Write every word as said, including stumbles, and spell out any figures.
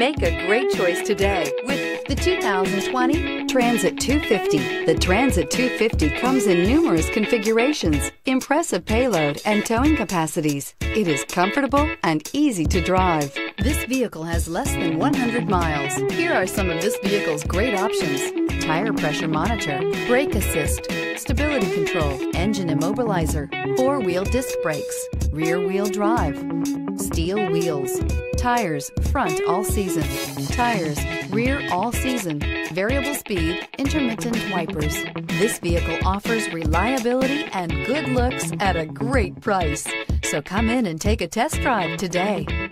Make a great choice today with the two thousand twenty Transit two fifty. The Transit two fifty comes in numerous configurations, impressive payload and towing capacities. It is comfortable and easy to drive. This vehicle has less than one hundred miles. Here are some of this vehicle's great options: tire pressure monitor, brake assist, stability control, engine immobilizer, four-wheel disc brakes, rear-wheel drive, steel wheels, tires front all season, tires rear all season, variable speed, intermittent wipers. This vehicle offers reliability and good looks at a great price. So come in and take a test drive today.